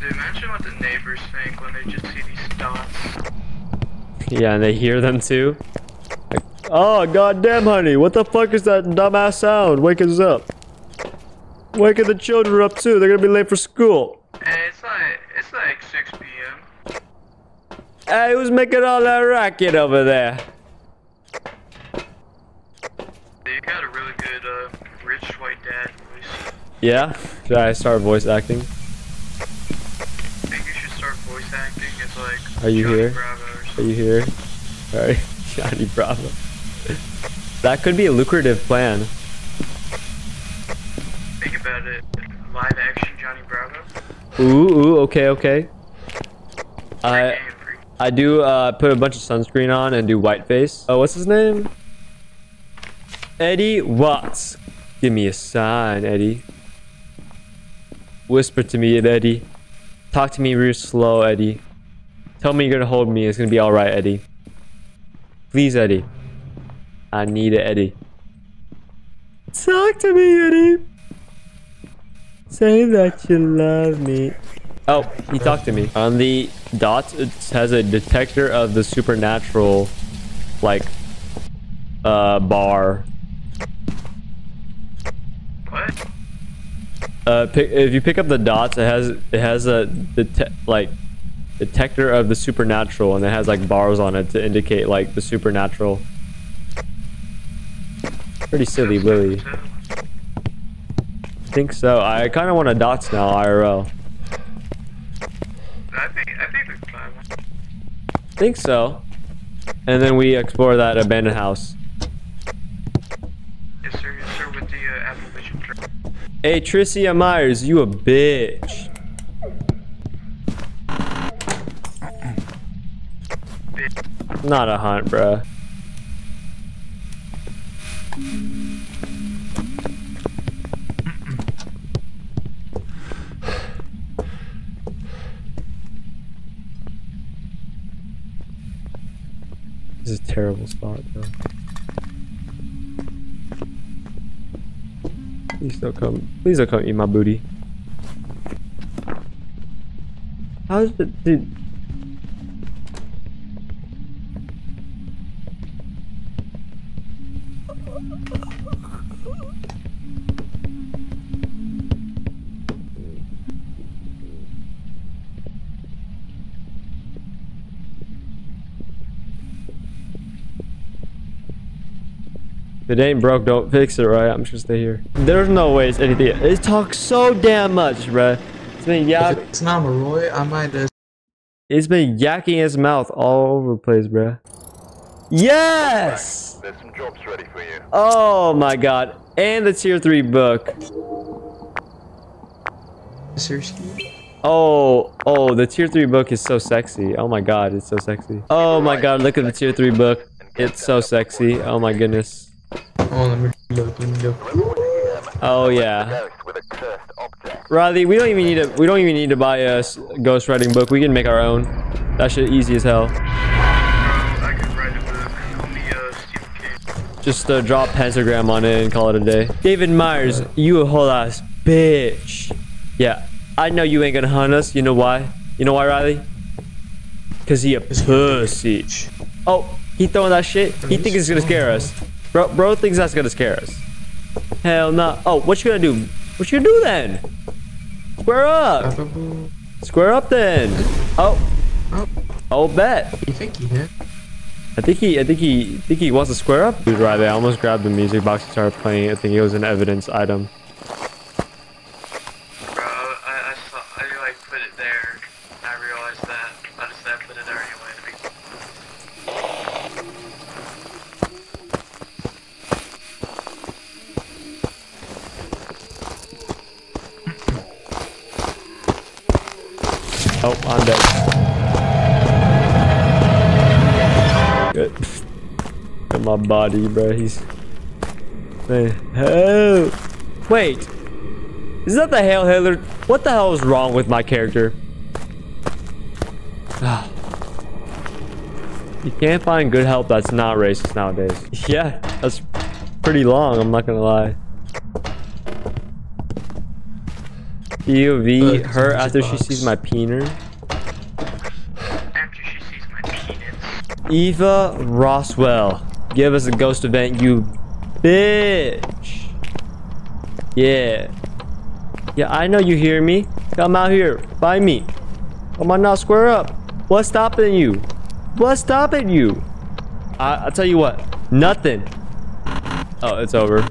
Dude, imagine what the neighbors think when they just see these dots. Yeah, and they hear them too. Like, oh, goddamn, honey, what the fuck is that dumbass sound? Wake us up. Waking the children up too. They're gonna be late for school. Hey, it's like 6 p.m. Hey, who's making all that racket over there? You got a really good, rich white dad voice. Yeah? Should I start voice acting? I think you should start voice acting. It's like. Are you Johnny here? Bravo or something. Are you here? Sorry, Johnny Bravo. That could be a lucrative plan. Think about it. Live action Johnny Bravo. Ooh, okay, okay. I do put a bunch of sunscreen on and do whiteface. Oh, what's his name? Eddie Watts. Give me a sign, Eddie. Whisper to me, Eddie. Talk to me real slow, Eddie. Tell me you're gonna hold me. It's gonna be all right, Eddie. Please, Eddie. I need it, Eddie. Talk to me, Eddie. Say that you love me. Oh, he talked to me. On the dot, it has a detector of the supernatural, like, bar. What? If you pick up the dots, it has a detector of the supernatural, and it has like bars on it to indicate like the supernatural. Pretty silly, Willy. I think so. I kind of want a dots now, IRL. I think it's fine. Think so. And then we explore that abandoned house. Yes, sir. Yes, sir. With the Apple Vision. Hey, Tricia Myers, you a bitch. Bitch. Not a hunt, bruh. This is a terrible spot, though. Please don't come eat my booty. How's the dude? If it ain't broke, don't fix it, right? I'm just gonna stay here. There's no way it's anything. It talks so damn much, bruh. It's been yakking. It's not Maroy. I might just. It's been yakking his mouth all over the place, bruh. Yes! There's some jobs ready for you. Oh my god. And the tier 3 book. Seriously? Oh, the tier 3 book is so sexy. Oh my god, it's so sexy. Oh my god, look at the tier 3 book. It's so sexy. Oh my goodness. Oh yeah. Riley, we don't even need to buy a ghost writing book. We can make our own. That shit easy as hell. I could write a book on the Stephen King. Just drop pentagram on it and call it a day. David Myers, you a whole ass bitch. Yeah, I know you ain't gonna hunt us. You know why? You know why, Riley? Cause he a pussy. Oh, he throwing that shit. He thinks it's gonna scare us. Bro thinks that's gonna scare us. Hell no. Oh, what you gonna do? What you gonna do then? Square up. Square up then. Oh. Oh, bet. You think he did? I think he wants to square up. Dude, right there. I almost grabbed the music box and started playing. I think it was an evidence item. Bro, I like put it there. I realized that. I just said put it there anyway. Oh, I'm dead. Good. Look at my body, bro. He's. Man. Oh. Wait. Is that the Hail Hitler? What the hell is wrong with my character? You can't find good help that's not racist nowadays. Yeah, that's pretty long, I'm not gonna lie. POV her after she sees my peener. After she sees my penis. Eva Roswell, give us a ghost event, you bitch. Yeah. Yeah, I know you hear me. Come out here. Find me. Come on now, square up. What's stopping you? What's stopping you? I'll tell you what. Nothing. Oh, it's over.